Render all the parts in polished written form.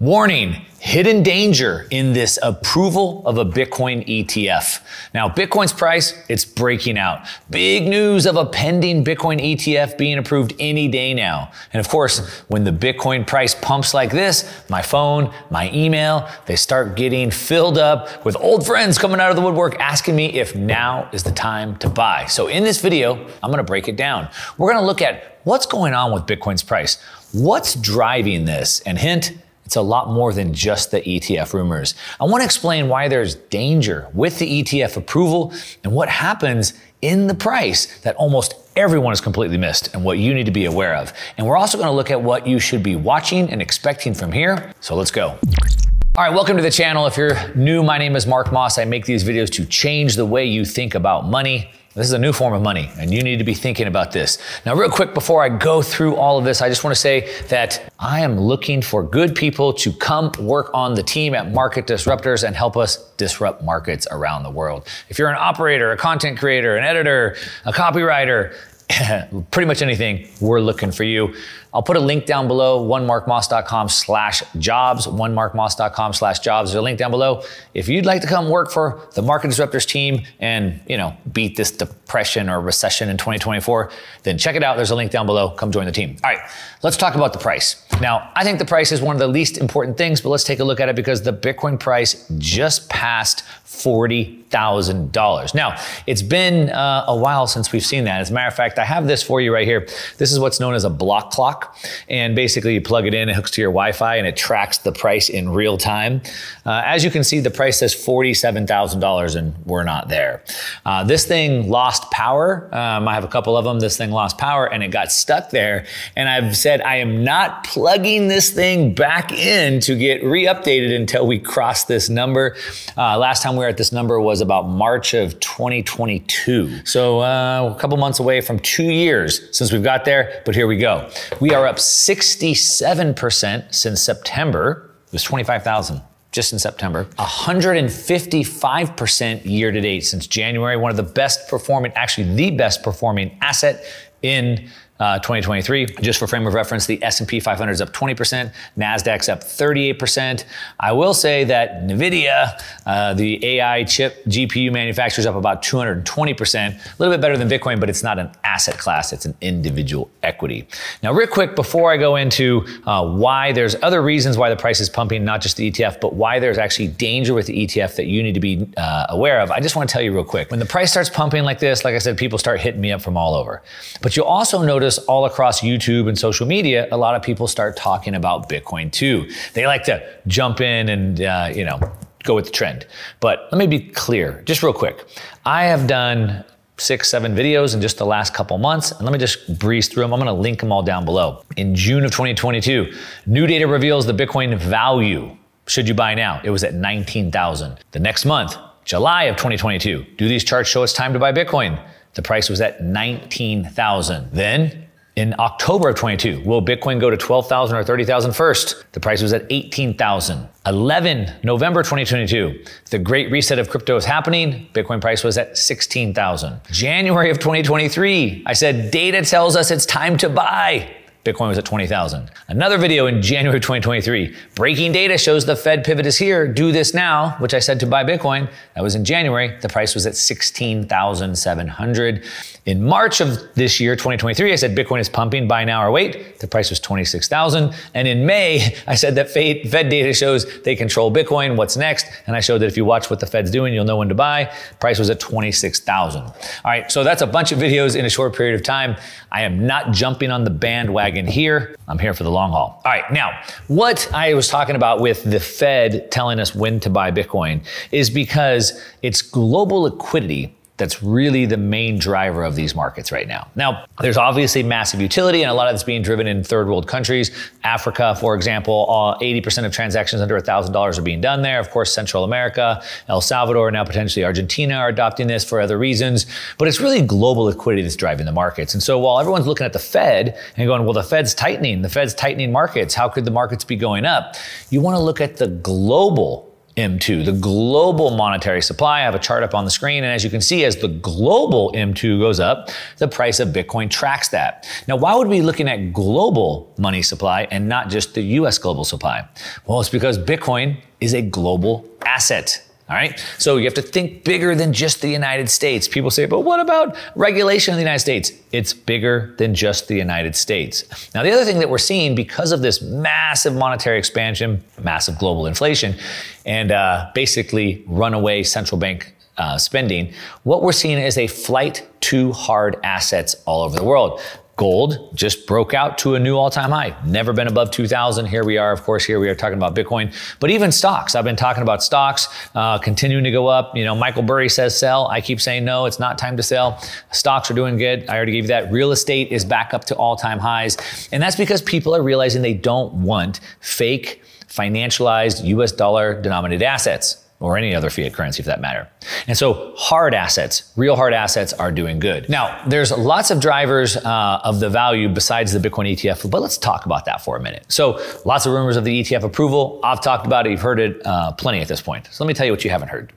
Warning, hidden danger in this approval of a Bitcoin ETF. Now, Bitcoin's price, it's breaking out. Big news of a pending Bitcoin ETF being approved any day now. And of course, when the Bitcoin price pumps like this, my phone, my email, they start getting filled up with old friends coming out of the woodwork asking me if now is the time to buy. So in this video, I'm gonna break it down. We're gonna look at what's going on with Bitcoin's price. What's driving this? And hint, it's a lot more than just the ETF rumors. I want to explain why there's danger with the ETF approval and what happens in the price that almost everyone has completely missed and what you need to be aware of. And we're also going to look at what you should be watching and expecting from here. So let's go. All right, welcome to the channel. If you're new, my name is Mark Moss. I make these videos to change the way you think about money. This is a new form of money, and you need to be thinking about this. Now, real quick, before I go through all of this, I just want to say that I am looking for good people to come work on the team at Market Disruptors and help us disrupt markets around the world. If you're an operator, a content creator, an editor, a copywriter, pretty much anything, we're looking for you. I'll put a link down below, onemarkmoss.com/jobs, onemarkmoss.com/jobs. There's a link down below. If you'd like to come work for the Market Disruptors team and, you know, beat this depression or recession in 2024, then check it out. There's a link down below. Come join the team. All right, let's talk about the price. Now, I think the price is one of the least important things, but let's take a look at it because the Bitcoin price just passed $40,000. Now, it's been a while since we've seen that. As a matter of fact, I have this for you right here. This is what's known as a block clock. And basically you plug it in, it hooks to your Wi-Fi and it tracks the price in real time. As you can see, the price says $47,000 and we're not there. This thing lost power. I have a couple of them. This thing lost power and it got stuck there. And I've said, I am not plugging this thing back in to get re-updated until we cross this number. Last time we were at this number was about March of 2022. So a couple months away from 2 years since we've got there, but here we go. We are up 67% since September. It was 25,000 just in September. 155% year to date since January. One of the best performing, actually the best performing asset in 2023. Just for frame of reference, the S&P 500 is up 20%, Nasdaq's up 38%. I will say that NVIDIA, the AI chip GPU manufacturer, is up about 220%, a little bit better than Bitcoin, but it's not an asset class, it's an individual equity. Now, real quick, before I go into why there's other reasons why the price is pumping, not just the ETF, but why there's actually danger with the ETF that you need to be aware of, I just wanna tell you real quick, when the price starts pumping like this, like I said, people start hitting me up from all over. But you'll also notice all across YouTube and social media, a lot of people start talking about Bitcoin too. They like to jump in and, you know, go with the trend. But let me be clear, just real quick. I have done 6, 7 videos in just the last couple months. And let me just breeze through them. I'm gonna link them all down below. In June of 2022, new data reveals the Bitcoin value. Should you buy now? It was at 19,000. The next month, July of 2022, do these charts show it's time to buy Bitcoin? The price was at 19,000. Then in October of 22, will Bitcoin go to 12,000 or 30,000 first? The price was at 18,000. 11 November 2022, the great reset of crypto is happening. Bitcoin price was at 16,000. January of 2023, I said, data tells us it's time to buy. Bitcoin was at 20,000. Another video in January 2023, breaking data shows the Fed pivot is here, do this now, which I said to buy Bitcoin. That was in January, the price was at 16,700. In March of this year, 2023, I said Bitcoin is pumping, buy now or wait. The price was 26,000. And in May, I said that Fed data shows they control Bitcoin, what's next? And I showed that if you watch what the Fed's doing, you'll know when to buy. Price was at 26,000. All right, so that's a bunch of videos in a short period of time. I am not jumping on the bandwagon in here. I'm here for the long haul. All right, now, what I was talking about with the Fed telling us when to buy Bitcoin is because it's global liquidity that's really the main driver of these markets right now. Now, there's obviously massive utility and a lot of it's being driven in third world countries. Africa, for example, 80% of transactions under $1,000 are being done there. Of course, Central America, El Salvador, now potentially Argentina are adopting this for other reasons, but it's really global liquidity that's driving the markets. And so while everyone's looking at the Fed and going, well, the Fed's tightening markets, how could the markets be going up? You wanna look at the global M2, the global monetary supply. I have a chart up on the screen, and as you can see, as the global M2 goes up, the price of Bitcoin tracks that. Now, why would we be looking at global money supply and not just the US global supply? Well, it's because Bitcoin is a global asset. All right, so you have to think bigger than just the United States. People say, but what about regulation in the United States? It's bigger than just the United States. Now, the other thing that we're seeing because of this massive monetary expansion, massive global inflation, and basically runaway central bank spending, what we're seeing is a flight to hard assets all over the world. Gold just broke out to a new all-time high. Never been above 2,000. Here we are, of course, here we are talking about Bitcoin, but even stocks. I've been talking about stocks continuing to go up. You know, Michael Burry says sell. I keep saying no, it's not time to sell. Stocks are doing good. I already gave you that. Real estate is back up to all-time highs. And that's because people are realizing they don't want fake financialized US dollar denominated assets, or any other fiat currency for that matter. And so hard assets, real hard assets are doing good. Now, there's lots of drivers of the value besides the Bitcoin ETF, but let's talk about that for a minute. So lots of rumors of the ETF approval. I've talked about it, you've heard it plenty at this point. So let me tell you what you haven't heard.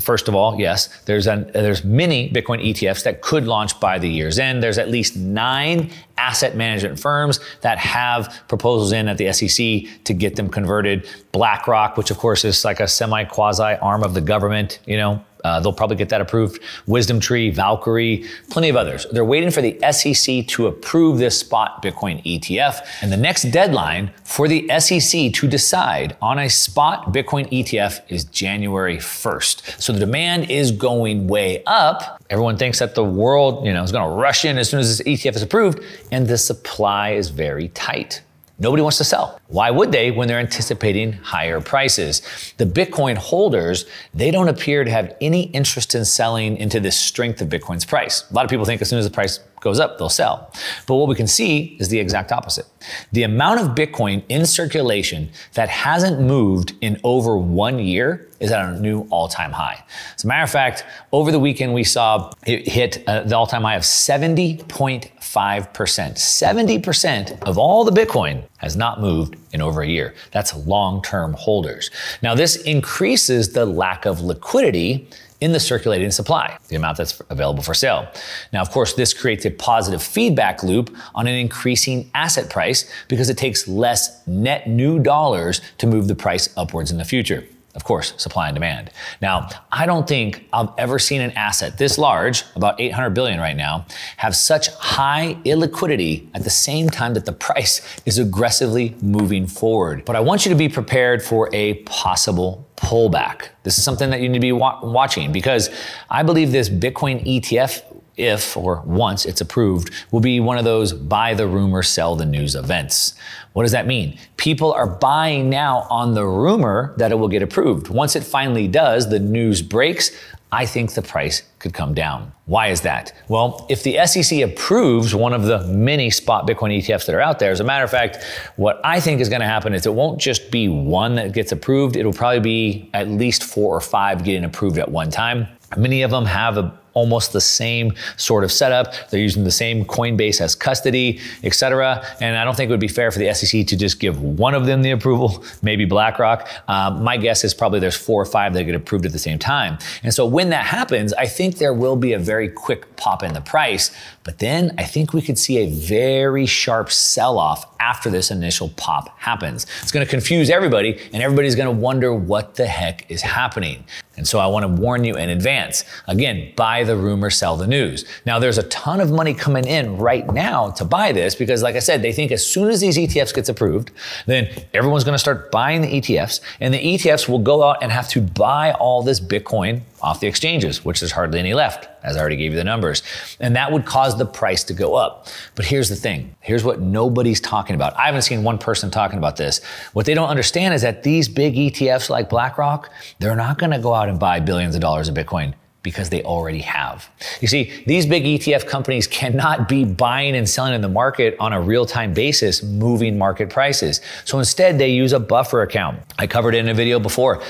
First of all, yes, there's many Bitcoin ETFs that could launch by the year's end. There's at least 9 asset management firms that have proposals in at the SEC to get them converted. BlackRock, which of course is like a semi-quasi arm of the government, you know, they'll probably get that approved. Wisdom Tree, Valkyrie, plenty of others. They're waiting for the SEC to approve this spot Bitcoin ETF. And the next deadline for the SEC to decide on a spot Bitcoin ETF is January 1st. So the demand is going way up. Everyone thinks that the world, you know, is gonna rush in as soon as this ETF is approved, and the supply is very tight. Nobody wants to sell. Why would they when they're anticipating higher prices? The Bitcoin holders, they don't appear to have any interest in selling into the strength of Bitcoin's price. A lot of people think as soon as the price goes up, they'll sell. But what we can see is the exact opposite. The amount of Bitcoin in circulation that hasn't moved in over 1 year is at a new all-time high. As a matter of fact, over the weekend, we saw it hit the all-time high of 70.5%. 70% of all the Bitcoin has not moved in over a year. That's long-term holders. Now, this increases the lack of liquidity in the circulating supply, the amount that's available for sale. Now, of course, this creates a positive feedback loop on an increasing asset price because it takes less net new dollars to move the price upwards in the future. Of course, supply and demand. Now, I don't think I've ever seen an asset this large, about 800 billion right now, have such high illiquidity at the same time that the price is aggressively moving forward. But I want you to be prepared for a possible pullback. This is something that you need to be watching because I believe this Bitcoin ETF, if or once it's approved, will be one of those buy the rumor, sell the news events. What does that mean? People are buying now on the rumor that it will get approved. Once it finally does, the news breaks, I think the price could come down. Why is that? Well, if the SEC approves one of the many spot Bitcoin ETFs that are out there, as a matter of fact, what I think is gonna happen is it won't just be one that gets approved, it'll probably be at least 4 or 5 getting approved at one time. Many of them have almost the same sort of setup. They're using the same Coinbase as custody, et cetera. And I don't think it would be fair for the SEC to just give one of them the approval, maybe BlackRock. My guess is probably there's 4 or 5 that get approved at the same time. And so when that happens, I think there will be a very quick pop in the price, but then I think we could see a very sharp sell-off after this initial pop happens. It's gonna confuse everybody and everybody's gonna wonder what the heck is happening. And so I wanna warn you in advance. Again, buy the rumor, sell the news. Now there's a ton of money coming in right now to buy this because like I said, they think as soon as these ETFs gets approved, then everyone's gonna start buying the ETFs and the ETFs will go out and have to buy all this Bitcoin off the exchanges, which there's hardly any left, as I already gave you the numbers. And that would cause the price to go up. But here's the thing, here's what nobody's talking about. I haven't seen one person talking about this. What they don't understand is that these big ETFs like BlackRock, they're not gonna go out and buy billions of dollars of Bitcoin because they already have. You see, these big ETF companies cannot be buying and selling in the market on a real-time basis, moving market prices. So instead, they use a buffer account. I covered it in a video before.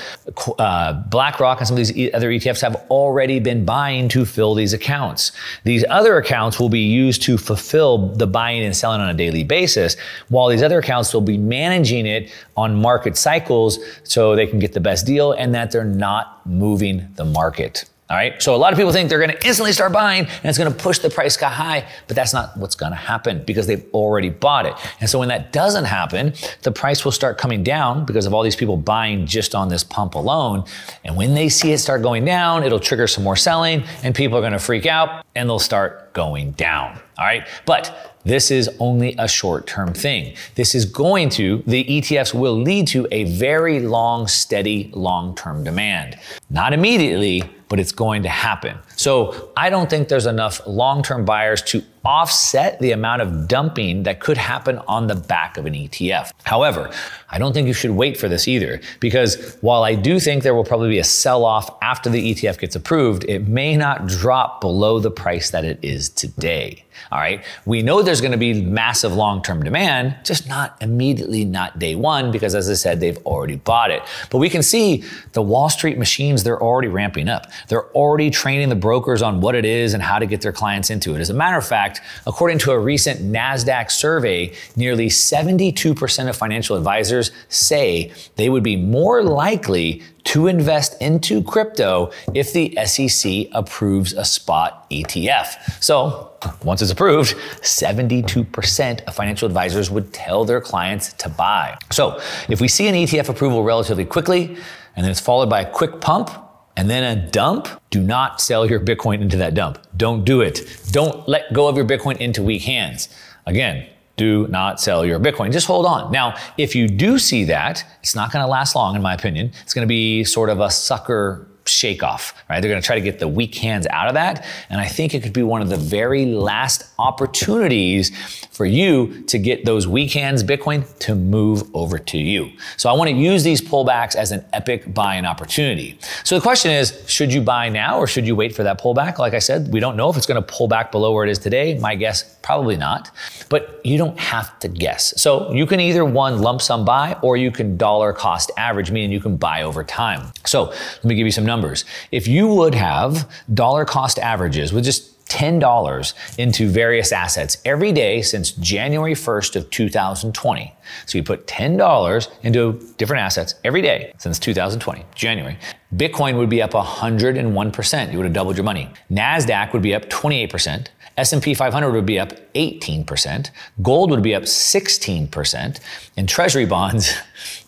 BlackRock and some of these other ETFs have already been buying to fill these accounts. These other accounts will be used to fulfill the buying and selling on a daily basis, while these other accounts will be managing it on market cycles so they can get the best deal and that they're not moving the market. All right, so a lot of people think they're gonna instantly start buying and it's gonna push the price sky high, but that's not what's gonna happen because they've already bought it. And so when that doesn't happen, the price will start coming down because of all these people buying just on this pump alone. And when they see it start going down, it'll trigger some more selling and people are gonna freak out and they'll start going down, all right? But this is only a short-term thing. This is going to, the ETFs will lead to a very long, steady, long-term demand. Not immediately, but it's going to happen. So I don't think there's enough long-term buyers to offset the amount of dumping that could happen on the back of an ETF. However, I don't think you should wait for this either, because while I do think there will probably be a sell-off after the ETF gets approved, it may not drop below the price that it is today. All right, we know there's gonna be massive long-term demand, just not immediately, not day one, because as I said, they've already bought it. But we can see the Wall Street machines, they're already ramping up. They're already training the brokers on what it is and how to get their clients into it. As a matter of fact, according to a recent Nasdaq survey, nearly 72% of financial advisors say they would be more likely to invest into crypto if the SEC approves a spot ETF. So once it's approved, 72% of financial advisors would tell their clients to buy. So if we see an ETF approval relatively quickly, and then it's followed by a quick pump, and then a dump, do not sell your Bitcoin into that dump. Don't do it. Don't let go of your Bitcoin into weak hands. Again, do not sell your Bitcoin, just hold on. Now, if you do see that, it's not gonna last long in my opinion. It's gonna be sort of a sucker shake off, right? They're gonna try to get the weak hands out of that. And I think it could be one of the very last opportunities for you to get those weak hands Bitcoin to move over to you. So I wanna use these pullbacks as an epic buy-in opportunity. So the question is, should you buy now or should you wait for that pullback? Like I said, we don't know if it's gonna pull back below where it is today. My guess, probably not, but you don't have to guess. So you can either one lump sum buy or you can dollar cost average, meaning you can buy over time. So let me give you some numbers. If you would have dollar cost averages with just $10 into various assets every day since January 1st of 2020. So you put $10 into different assets every day since 2020, January. Bitcoin would be up 101%. You would have doubled your money. NASDAQ would be up 28%. S&P 500 would be up 18%, gold would be up 16%, and treasury bonds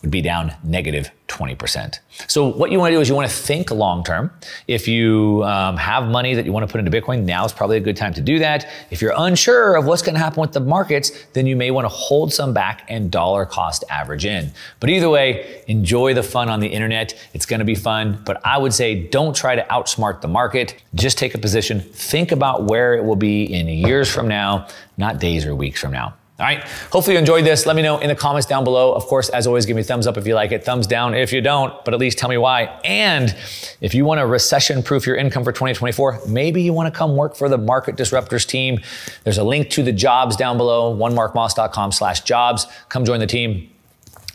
would be down negative 20%. So what you wanna do is you wanna think long-term. If you have money that you wanna put into Bitcoin, now is probably a good time to do that. If you're unsure of what's gonna happen with the markets, then you may wanna hold some back and dollar cost average in. But either way, enjoy the fun on the internet. It's gonna be fun, but I would say don't try to outsmart the market. Just take a position, think about where it will be in years from now, not days or weeks from now. All right, hopefully you enjoyed this. Let me know in the comments down below. Of course, as always, give me a thumbs up if you like it, thumbs down if you don't, but at least tell me why. And if you wanna recession-proof your income for 2024, maybe you wanna come work for the Market Disruptors team. There's a link to the jobs down below, onemarkmoss.com/jobs. Come join the team.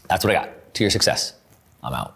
That's what I got. To your success, I'm out.